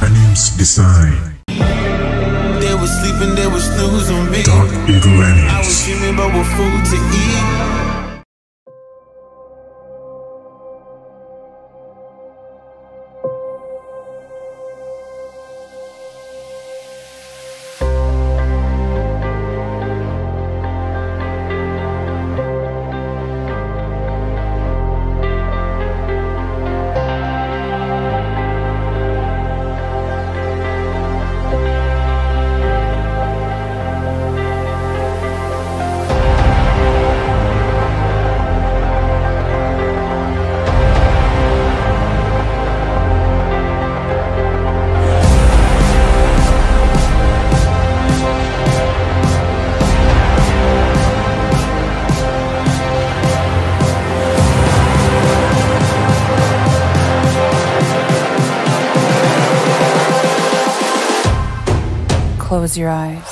Aniims Design. They were sleeping, they were snoozing on me. Dark Eagle Aniims. I was dreaming about what food to eat. Close your eyes.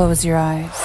Close your eyes.